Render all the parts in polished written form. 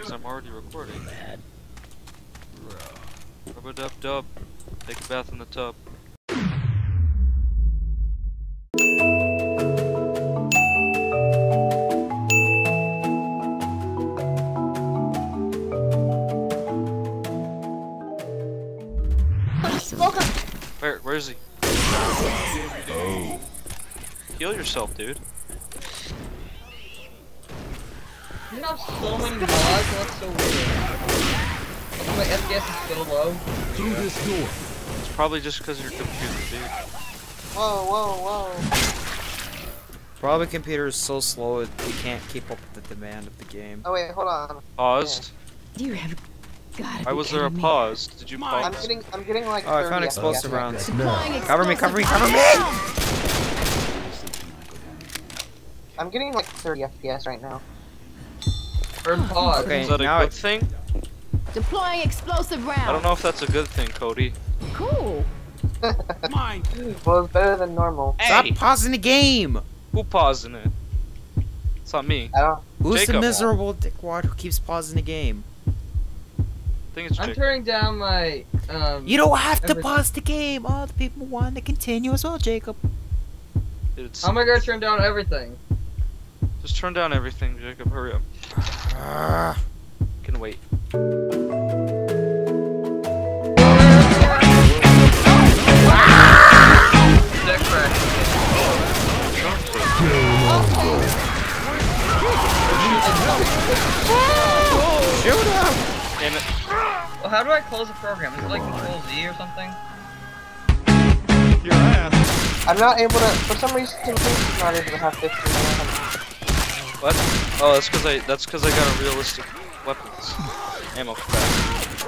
because I'm already recording. Rub-a-dub-dub. Take a bath in the tub. Where is he? Oh. Heal yourself, dude. You have so many mods, that's so weird. That's why my FPS is so low. Through this door. It's probably just because your computer, dude. Whoa, whoa, whoa. Probably computer is so slow it can't keep up with the demand of the game. Oh wait, hold on. Paused. Yeah. You have got it. Why was there a pause? Did you pause? I'm getting like. Oh, I found explosive rounds. No. Cover me! I'm getting like 30 FPS right now. Burn pod. Okay, is that a good thing? Deploying explosive rounds. I don't know if that's a good thing, Cody. Cool. Mine. Well, it's better than normal. Hey. Stop pausing the game. Who pausing it? It's not me. I don't. Who's Jacob, the miserable dickwad who keeps pausing the game? I think it's Jake. I'm turning down my. You don't have to pause the game. All the people want to continue as well, Jacob. It's... I'm gonna turn down everything. Just turn down everything, Jacob. Hurry up. Can wait. Shoot him! Damn it. Well, how do I close the program? Is it like Control Z or something? Your ass. I'm not able to. For some reason, I'm not able to have 15 minutes. What? Oh, that's because I got a realistic weapons ammo capacity.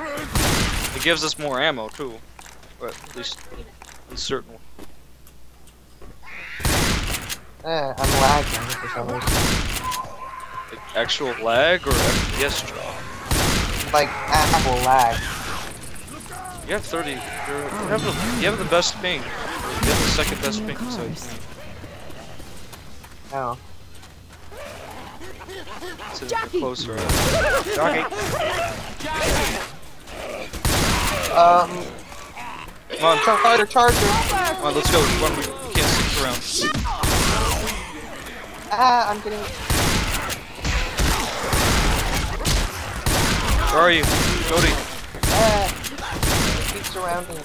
It gives us more ammo too, or at least in certain one. I'm lagging for some reason. Like actual lag or FPS drop? Like actual lag. You have 30. You have the best ping. You have the second best ping. So. Oh. To Jackie. Closer. Jackie. Come on, fighter charger. Come on, let's go. One, we can't stick around. Ah, I'm getting. Where are you, Cody? Keep surrounding.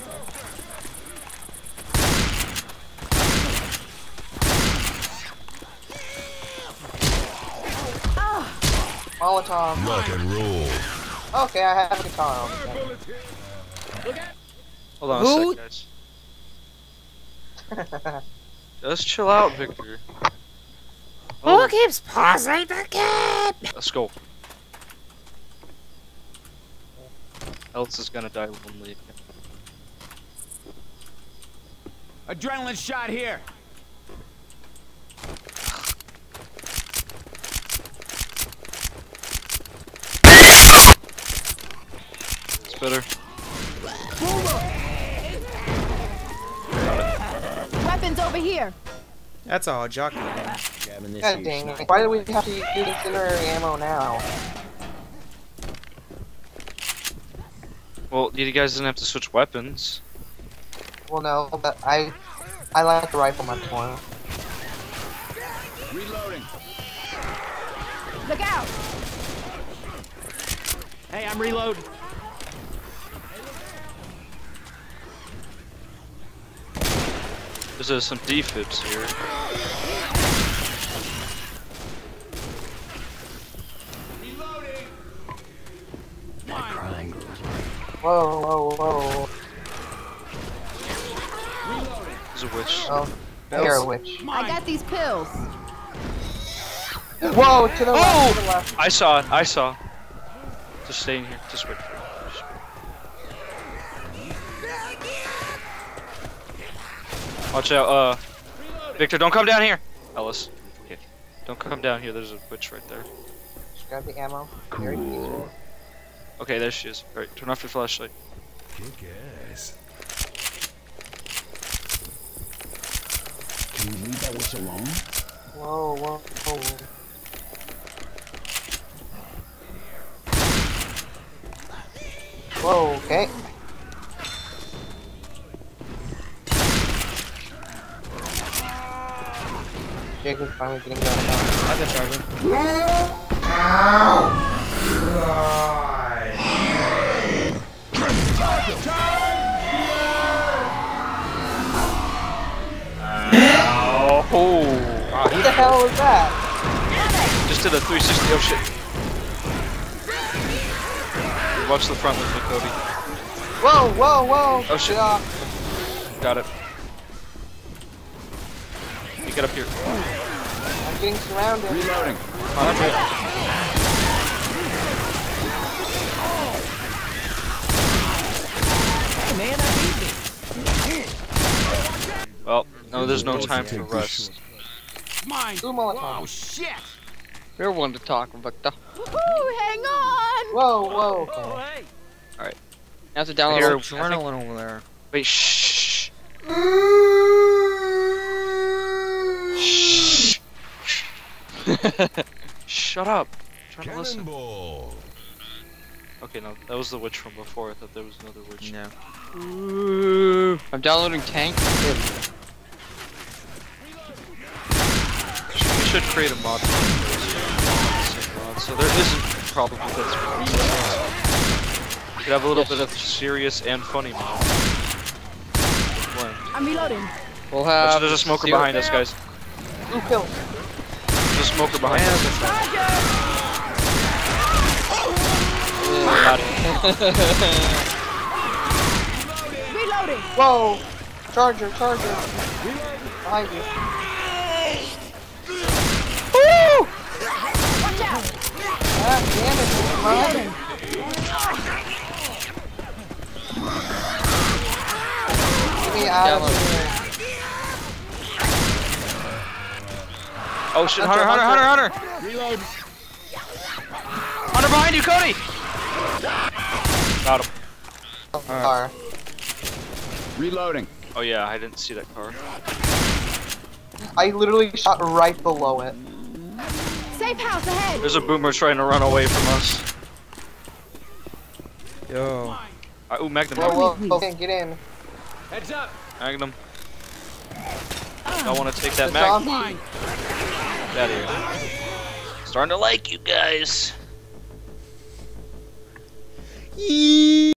Molotov. Rock and roll. Okay, I have a guitar. Hold on a sec, guys. Just chill out, Victor. Oh. Who keeps pausing the game? Let's go. Else is gonna die lonely. Adrenaline shot here. Better. Weapons over here. That's all, jockey. God dang it. Why do we have to use incendiary ammo now? Well, you guys didn't have to switch weapons. Well, no, but I like the rifle much more. Reloading. Look out! Hey, I'm reloading. There's some defibs here. Reloading. Whoa, whoa, whoa. There's a witch. Oh, you're a witch. I got these pills. Whoa, to the left, to the left. I saw it, I saw. Just stay in here, just wait for it. Watch out, Victor, don't come down here! Ellis, okay. Don't come down here, there's a witch right there. Just grab the ammo. Cool. Okay, there she is. Alright, turn off your flashlight. Good guess. Can you leave that witch alone? Whoa, whoa, whoa. Whoa, okay. Jake is finally getting down. That's a charger. Ow! Oh! What the hell was that? Just did a 360. Oh shit! Watch the front with Kobe. Whoa! Whoa! Whoa! Oh shit! Yeah. Got it. Get up here. I'm getting surrounded. Reloading. Oh, well, no, there's no time for rest. Oh shit! You're one to talk, Victor. Woohoo, hang on! Whoa, whoa. Oh, hey. Alright. Now to download adrenaline over there. Wait, shh. Shut up! Try to listen. Okay, no, that was the witch from before. I thought there was another witch. No. Ooh. I'm downloading tank. We should create a mod for this, so there isn't a problem with this. We could have a little bit of serious and funny mod. I'm reloading. We'll have. There's a smoker behind us, guys. Who killed? There's a smoker behind us. Reloading. Whoa! Charger, charger. Behind you. Woo! Watch out! Ah, damn it! Get me out of here. Oh shit, Hunter! Reload! Hunter behind you, Cody! Got him. Car. Reloading. Oh yeah, I didn't see that car. I literally shot right below it. Safe house ahead! There's a boomer trying to run away from us. Yo. Right, ooh, Magnum. Whoa. Okay, get in. Heads up! Magnum. Don't want to take that Magnum. Out of here. Starting to like you guys.